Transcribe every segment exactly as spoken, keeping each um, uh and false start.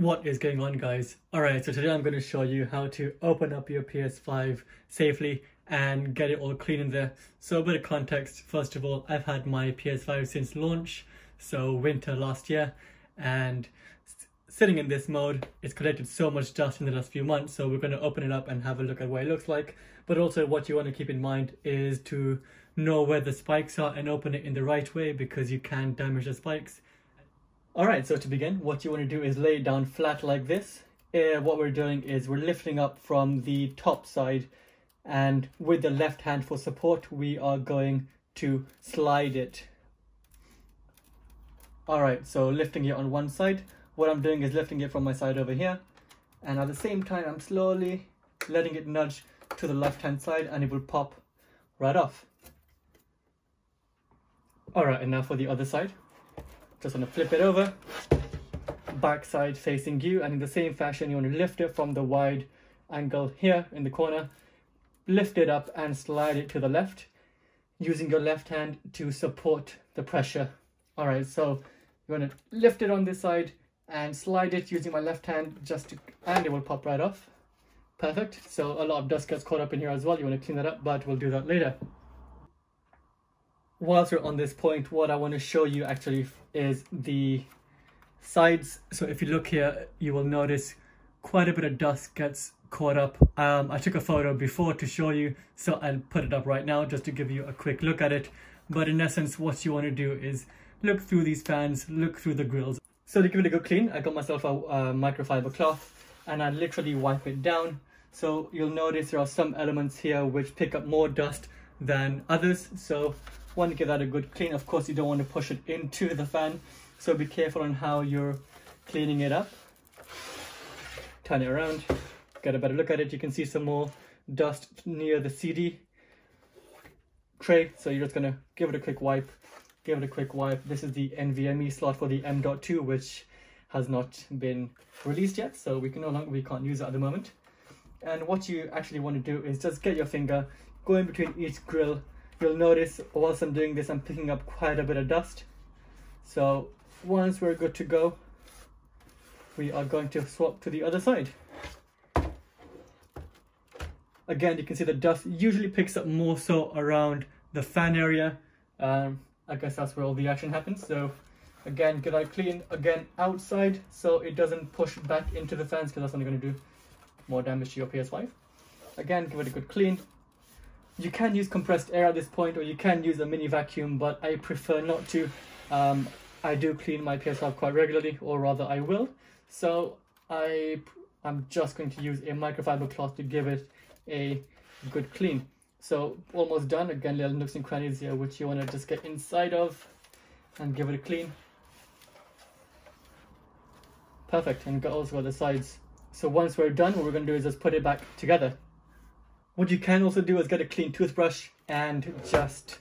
What is going on, guys? Alright, so today I'm going to show you how to open up your P S five safely and get it all clean in there. So a bit of context, first of all, I've had my P S five since launch, so winter last year, and sitting in this mode, it's collected so much dust in the last few months, so we're going to open it up and have a look at what it looks like. But also what you want to keep in mind is to know where the spikes are and open it in the right way, because you can damage the spikes. Alright, so to begin, what you want to do is lay down flat like this. Uh, what we're doing is we're lifting up from the top side, and with the left hand for support, we are going to slide it. Alright, so lifting it on one side. What I'm doing is lifting it from my side over here, and at the same time, I'm slowly letting it nudge to the left hand side, and it will pop right off. Alright, and now for the other side. Just want to flip it over, backside facing you, and in the same fashion you want to lift it from the wide angle here in the corner, lift it up and slide it to the left, using your left hand to support the pressure. Alright, so you want to lift it on this side and slide it using my left hand just to, and it will pop right off. Perfect. So a lot of dust gets caught up in here as well. You want to clean that up, but we'll do that later. Whilst we're on this point, what I want to show you actually is the sides. So if you look here, you will notice quite a bit of dust gets caught up. Um, I took a photo before to show you, so I'll put it up right now just to give you a quick look at it. But in essence, what you want to do is look through these fans, look through the grills. So to give it a good clean, I got myself a, a microfiber cloth, and I literally wipe it down. So you'll notice there are some elements here which pick up more dust than others. So want to give that a good clean. Of course, you don't want to push it into the fan, so be careful on how you're cleaning it up. Turn it around, get a better look at it. You can see some more dust near the C D tray, so you're just going to give it a quick wipe, give it a quick wipe. This is the N V M E slot for the M dot two, which has not been released yet, so we can no longer, we can't use it at the moment. And what you actually want to do is just get your finger, go in between each grill. You'll notice whilst I'm doing this, I'm picking up quite a bit of dust. So once we're good to go, we are going to swap to the other side. Again, you can see the dust usually picks up more so around the fan area. Um, I guess that's where all the action happens. So again, get that clean again outside, so it doesn't push back into the fans, because that's only going to do more damage to your P S five. Again, give it a good clean. You can use compressed air at this point, or you can use a mini vacuum, but I prefer not to. Um, I do clean my P S five quite regularly, or rather I will. So I, I'm just going to use a microfiber cloth to give it a good clean. So almost done. Again, little nooks and crannies here, which you want to just get inside of and give it a clean. Perfect, and also got the sides. So once we're done, what we're going to do is just put it back together. What you can also do is get a clean toothbrush and just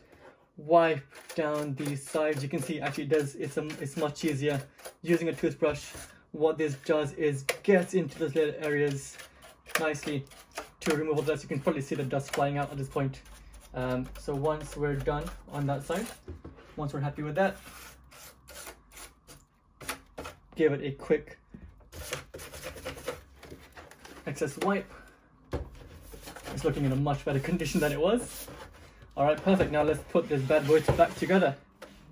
wipe down these sides. You can see actually it does, it's, a, it's much easier using a toothbrush. What this does is gets into those little areas nicely to remove all the dust. You can probably see the dust flying out at this point. Um, so once we're done on that side, once we're happy with that, give it a quick excess wipe. It's looking in a much better condition than it was. Alright, perfect. Now let's put this bad boy back together.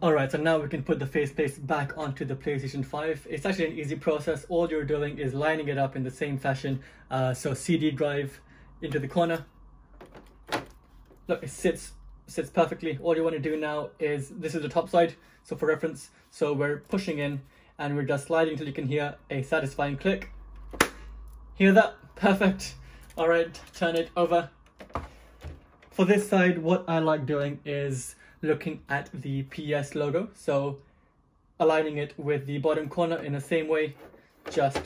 Alright, so now we can put the faceplate back onto the PlayStation five. It's actually an easy process. All you're doing is lining it up in the same fashion. Uh, so C D drive into the corner. Look, it sits, sits perfectly. All you want to do now is, this is the top side, so for reference. So we're pushing in and we're just sliding until you can hear a satisfying click. Hear that? Perfect. All right, turn it over. For this side, what I like doing is looking at the P S logo. So aligning it with the bottom corner in the same way, just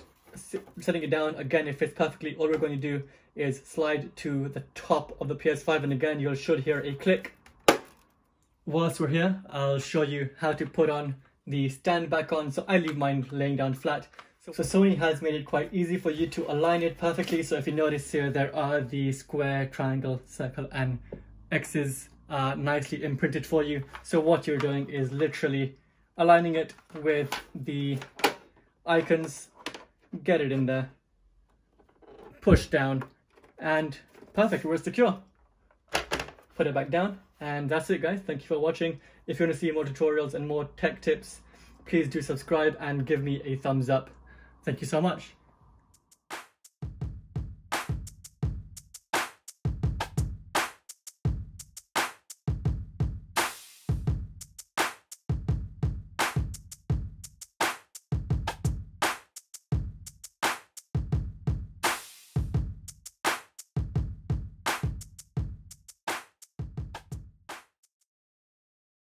setting it down. Again, it fits perfectly. All we're going to do is slide to the top of the P S five. And again, you should hear a click. Whilst we're here, I'll show you how to put on the stand back on. So I leave mine laying down flat. So Sony has made it quite easy for you to align it perfectly. So if you notice here, there are the square, triangle, circle and X's uh, nicely imprinted for you. So what you're doing is literally aligning it with the icons get it in there, push down, and perfect, we're secure. Put it back down, and that's it guys. Thank you for watching. If you want to see more tutorials and more tech tips, please do subscribe and give me a thumbs up. Thank you so much.